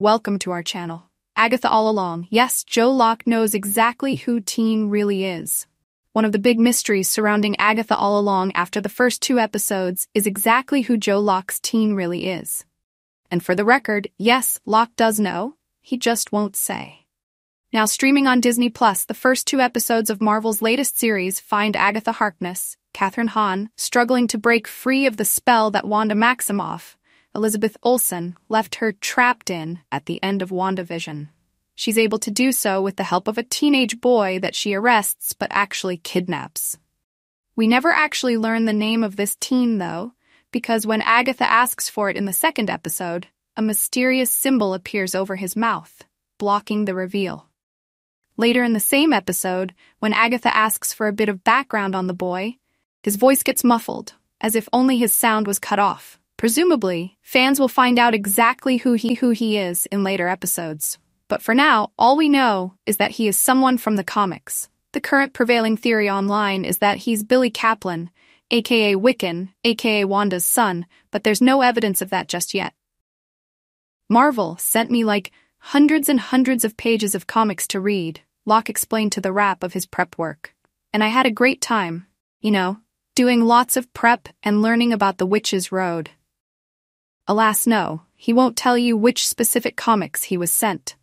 Welcome to our channel. Agatha All Along. Yes, Joe Locke knows exactly who Teen really is. One of the big mysteries surrounding Agatha All Along after the first two episodes is exactly who Joe Locke's Teen really is. And for the record, yes, Locke does know, he just won't say. Now streaming on Disney+, the first two episodes of Marvel's latest series find Agatha Harkness, Kathryn Hahn, struggling to break free of the spell that Wanda Maximoff, Elizabeth Olsen, left her trapped in at the end of WandaVision. She's able to do so with the help of a teenage boy that she arrests but actually kidnaps. We never actually learn the name of this teen, though, because when Agatha asks for it in the second episode, a mysterious symbol appears over his mouth, blocking the reveal. Later in the same episode, when Agatha asks for a bit of background on the boy, his voice gets muffled, as if only his sound was cut off. Presumably, fans will find out exactly who he is in later episodes. But for now, all we know is that he is someone from the comics. The current prevailing theory online is that he's Billy Kaplan, aka Wiccan, aka Wanda's son, but there's no evidence of that just yet. Marvel sent me like hundreds and hundreds of pages of comics to read, Locke explained to the wrap of his prep work. And I had a great time, you know, doing lots of prep and learning about the Witch's Road. Alas, no, he won't tell you which specific comics he was sent.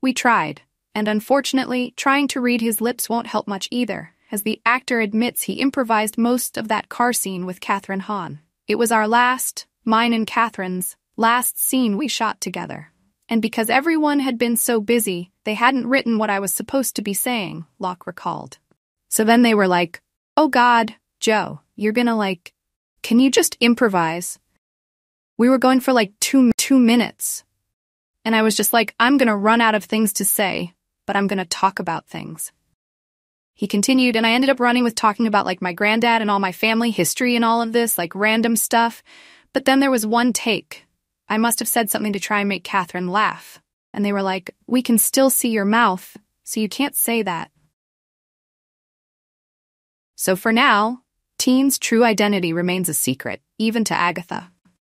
We tried, and unfortunately, trying to read his lips won't help much either, as the actor admits he improvised most of that car scene with Kathryn Hahn. It was our last, mine and Kathryn's, last scene we shot together. And because everyone had been so busy, they hadn't written what I was supposed to be saying, Locke recalled. So then they were like, "Oh God, Joe, you're gonna like, can you just improvise?" We were going for like two minutes. And I was just like, I'm gonna run out of things to say, but I'm gonna talk about things. He continued, and I ended up running with talking about like my granddad and all my family history and all of this, like random stuff. But then there was one take. I must have said something to try and make Kathryn laugh. And they were like, "We can still see your mouth, so you can't say that." So for now, Teen's true identity remains a secret, even to Agatha.